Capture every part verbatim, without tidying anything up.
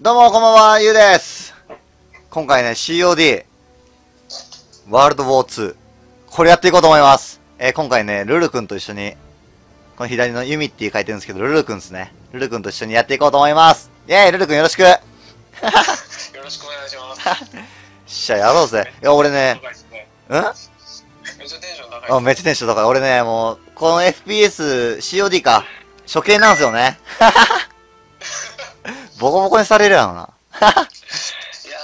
どうもこんばんは、ゆうです。今回ね、シーオーディー、ワールドウォーツー、これやっていこうと思います。えー、今回ね、ルル君と一緒に、この左のユミって書いてるんですけど、ルル君ですね。ルル君と一緒にやっていこうと思います。イェーイ、ルル君よろしく。よろしくお願いします。よっしゃ、やろうぜ。いや、俺ね、んめっちゃテンション高い。めっちゃテンション高い。俺ね、もう、この エフピーエス、シーオーディー か、処刑なんですよね。ボコボコにされるやろな。いやー、おいしそうっすね、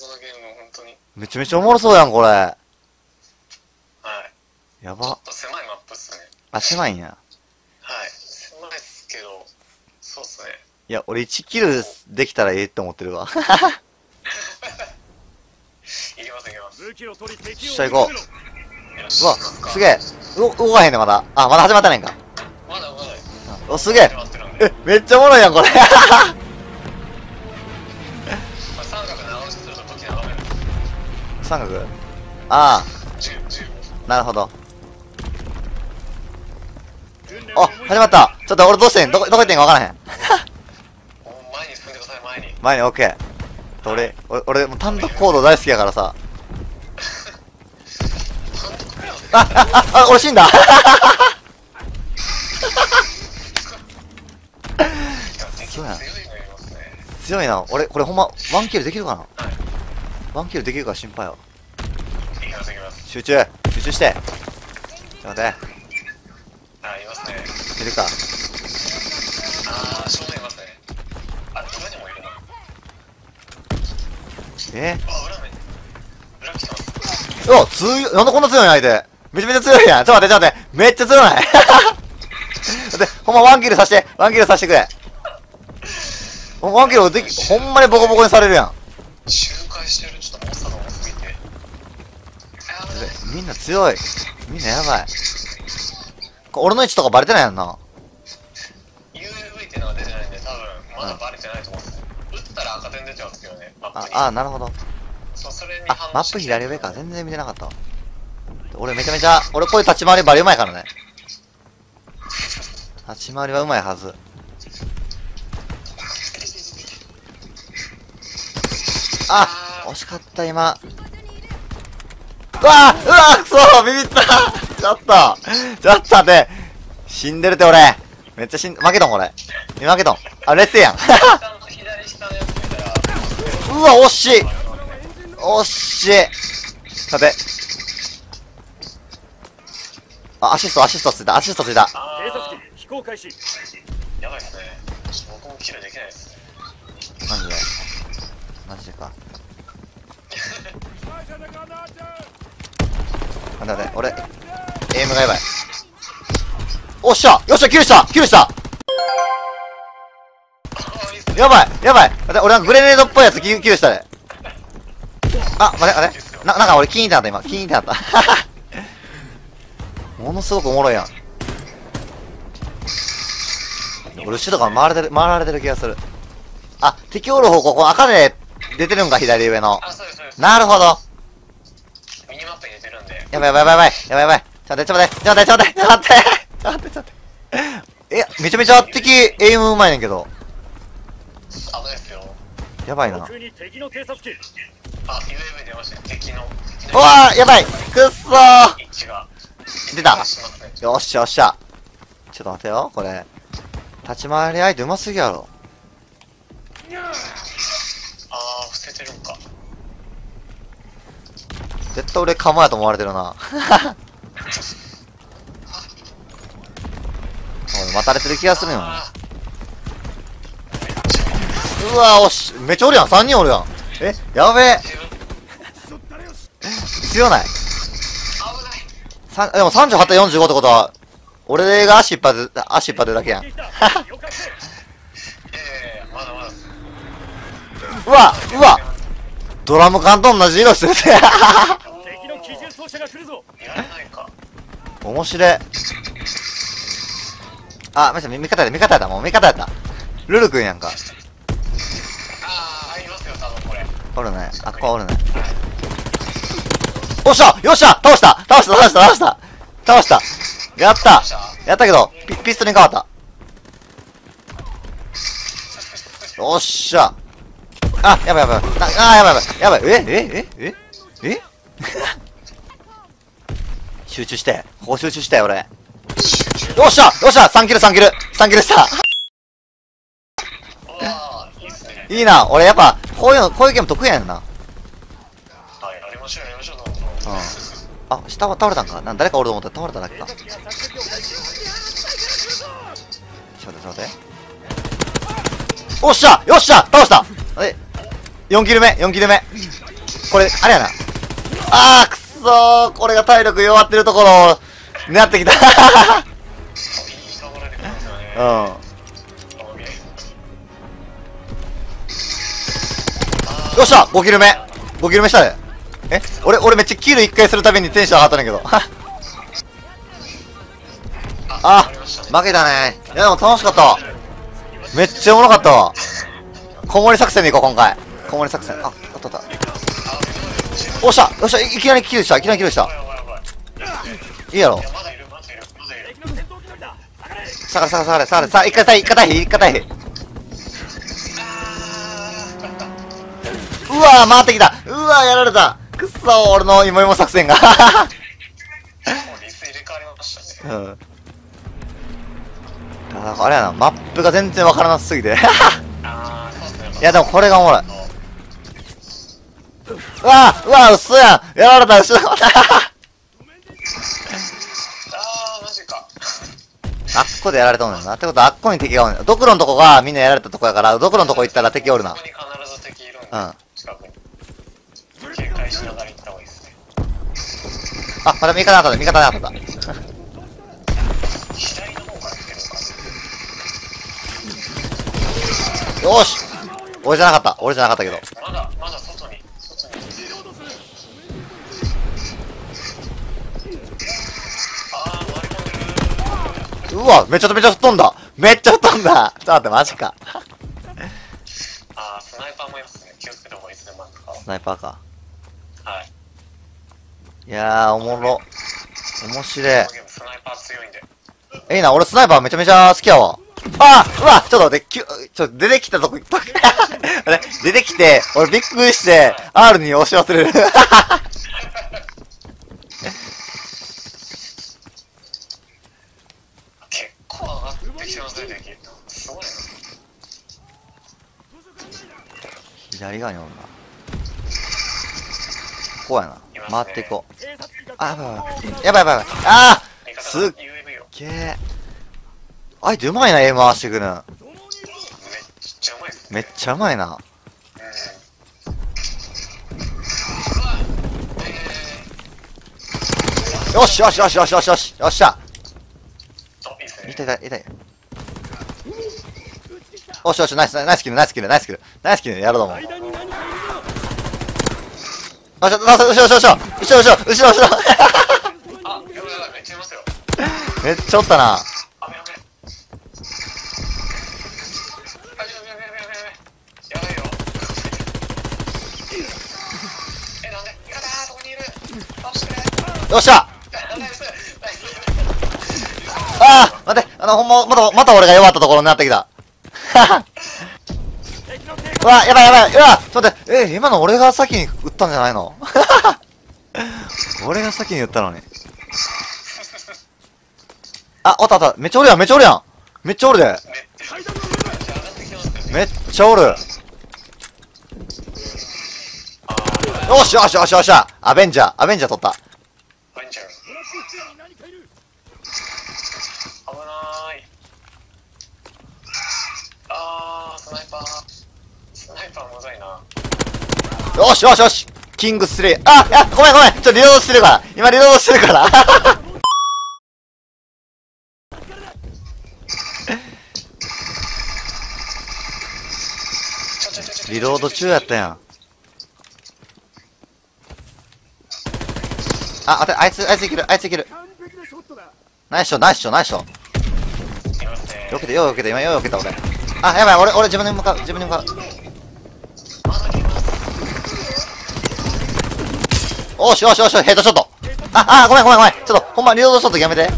このゲーム、ほんとに。めちゃめちゃおもろそうやん、これ。はい。やば。ちょっと狭いマップっすね。あ、狭いんや。はい。狭いっすけど、そうっすね。いや、俺いちキルできたらええって思ってるわ。いきます、いきます。下行こう。うわ、すげえ。動かへんね、まだ。あ、まだ始まってないんか。まだまだ。お、すげえ。え、めっちゃおもろいやん、これ。三角直しすると時眺める。三角？ああ。なるほど。あ、始まった。ちょっと俺どうしてん、どこ、どこ行ってんか分からへん。前に進んでください、前に。前に、オッケー。俺、俺、俺、もう単独行動大好きやからさ。あ、あ、あ、俺死んだ。強いな。強いな。俺、これほんま、ワンキルできるかな？はい、ワンキルできるか心配よ。集中集中して。ちょっと待って。あ、いますね。いるか。あー、正面いますね。あ、裏にもいるな。えー、あ、裏面。裏来てます。うわ、強い。なんでこんな強いの相手。めちゃめちゃ強いやん。ちょっと待って、ちょっと待って。めっちゃ強い。で、ほんまワンキルさして、ワンキルさしてくれ。ワンキルでき、ほんまにボコボコにされるやん。周回してる、ちょっとモンスターが多すぎて。みんな強い。みんなやばい。俺の位置とかバレてないやんな。ユーエーブイ ってのが出てないんで、多分まだバレてないと思うんですよ。撃ったら赤点出ちゃうんですよね。ああ、なるほど。そう、それに反応。あ、マップ左上か。全然見てなかったわ。俺めちゃめちゃ、俺こういう立ち回りバレうまいからね。立ち回りはうまいはず。あ、惜しかった今。うわー、うわー、くそ、ビビった。ちょっと、ちょっと待って。死んでるって俺。めっちゃ死ん、負けとんこれ。負けとん。あ、劣勢やん。うわ、惜しい。惜しい。さて。あ、アシスト、アシストついた、アシストついた。警察機、飛行開始。やばいっすね。ちょっと僕もキルできないっすね。マジで。マジか。なんだね、俺、エイムがやばい。おっしゃ、よっしゃ、キルした、キルした。やばい、やばい、俺なんかグレネードっぽいやつ、キルしたね。あ、あれ、あれ、な、なんか俺キーンってなった、今、キーンってなった。ものすごくおもろいやん。俺後ろから回られてる、回られてる気がする。あ、敵おる方向、この赤で。出てるんか、左上の。あ、そうです、そうです。なるほど。ミニマップに出てるんで。やばいやばいやばいやばいやばい。ちょっと待って、ちょっと待って、ちょっと待って、ちょっと待って、ちょっと待って。え、めちゃめちゃ敵、エイムうまいねんけど。危ないっすよ。やばいな。あ、ユーエーブイ 出ましたね、敵の。うわー、やばい。くっそー。出た。よっしゃ、よっしゃ。ちょっと待てよ、これ。立ち回り相手うますぎやろ。あー、伏せてるんか。絶対俺カモやと思われてるな。俺待たれてる気がするよ。うわー、おし、めっちゃおるやん。さんにんおるやん。え、やべえ。強ない。さん、でもさんじゅうはち対よんじゅうごってことは、俺が足引っ張る、足引っ張るだけやん。うわうわ、ドラム缶と同じ色してるぜ。面白い。あ、まじで味方やった、味方やった、もう味方やった。ルルくんやんか。ああ、ありますよ、多分これ。おるね。あ、ここおるね。おっしゃ、よっしゃ、倒した、倒した、倒した、倒した、倒した。やった、やったけど、ピ、ピストルに変わった。よっしゃ。あ、やばいやばい。あ、やばいやばい。やばい。えええええ集中して。ここ集中して、俺。よっしゃよっしゃ !さん キルさんキル !さん キルしたいいな、俺やっぱ、こういうの、こういうゲーム得意やねんな。はい、やりましょうやりましょう、どうぞ。うん。あ、下は倒れたんかなん誰かおると思ったら倒れただけか。ちょっと待って、ちょっと待って。おっしゃよっしゃ倒したえ !よん キル目 !よん キル目これ、あれやな。あーくそーこれが体力弱ってるところになってきたうん。よっしゃ !ご キル目 !ご キル目したでえ俺、俺めっちゃキルいっかいするたびにテンション上がったんだけど。あ、負けたね。いやでも楽しかった。めっちゃおもろかったわ。こもり作戦でいこう、今回。こもり作戦。あ、あったあった。おっしゃよっしゃいきなりキルしたいきなりキルしたいいやろ下がれ下がれ下がれ下がれさあ、一回対比、一回対比、一回対比。うわぁ、回ってきたうわぁ、やられたくっそー、俺のイモイモ作戦が。もうリス入れ替わりましたね。うん。なんかあれやな、マップが全然わからなすぎていやでもこれがおもろい。うわぁうわぁ嘘やんやられた後ろあーマジかあっこでやられたもんねんなってことはあっこに敵がおるねんドクロのとこがみんなやられたとこやからドクロのとこ行ったら敵おるな。うん警戒しながら行った方がいいですね。あまた味方に当たった味方に当たったよーし俺じゃなかった俺じゃなかったけどまだまだ外に外にあー割り込んでるうわめちゃめちゃ吹っ飛んだめっちゃ吹っ飛んだちょっと待ってマジかあースナイパーもいますね気をつけた方がいいですねマジかスナイパーかはいいやーおもろ面白いスナイパー強いんでえいな俺スナイパーめちゃめちゃ好きやわああうわちょっと待って、きゅちょっと出てきたとこ、あれ出てきて、俺びっくりして、R に押し忘れる。結構上がってきてますね、すごいな。左側におるな。こうやな。回っていこう。あ、やばいやばいやばい。ああすっげえ。あいつうまいな、絵回してくる。めっちゃうまい。めっちゃうまいな。よしよしよしよしよしよしよっしゃ。痛い痛い痛い。よしよし、ナイスナイスキルナイスキルナイスキルナイスキルやろうと思う。あっ、後ろ後ろ後ろ後ろ後ろ後ろ後ろ。あ、やばいやばい、めっちゃいますよ。めっちゃおったな。よっしゃああ待ってあのほんままたまた俺が弱ったところになってきたうわやばいやばいうわちょっと待ってえ今の俺が先に撃ったんじゃないの俺が先に撃ったのにあおったおっためっちゃおるやんめっちゃおるやんめっちゃおるでめっちゃおるよしよしよしよしアベンジャーアベンジャー取ったよしよしよしキングスリーああごめんごめんちょっとリロードしてるから今リロードしてるからリロード中やったやんあ当てあいつあいついけるあいついけるナイスショナイスショナイスショよけてよよけて今よよけた俺あやばい俺俺自分に向かう自分に向かうおしよしよしヘッドショットああごめんごめんごめんちょっとほんまリロードショットやめて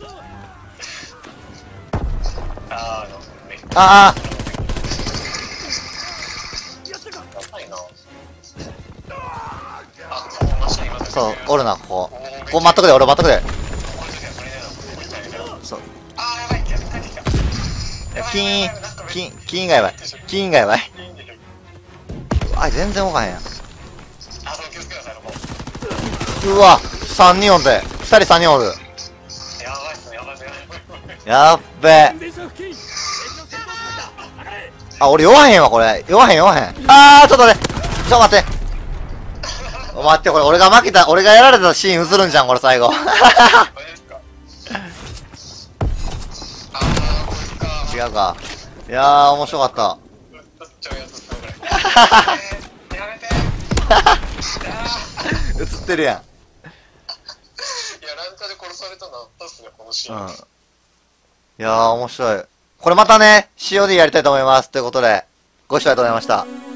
あーあーそう、おるな、ここここ待っとくで、俺待っとくで。そう金、金、金がやばい、金がやばい。うわ、全然動かへんやん。うわ、さんにんおるで、ふたりさんにんおる。やっべえ。あ、俺弱へんわ、これ。弱へん、弱へん。あー、ちょっと待って。ちょっと待って。待って、これ俺が負けた、俺がやられたシーン映るんじゃん、これ最後。違うか。いやー、面白かった。映ってるやん。いや、ランカで殺されたのあったっすね、このシーン。うん、いやー、面白い。これまたね、シーオーディー やりたいと思います。ということで、ご視聴ありがとうございました。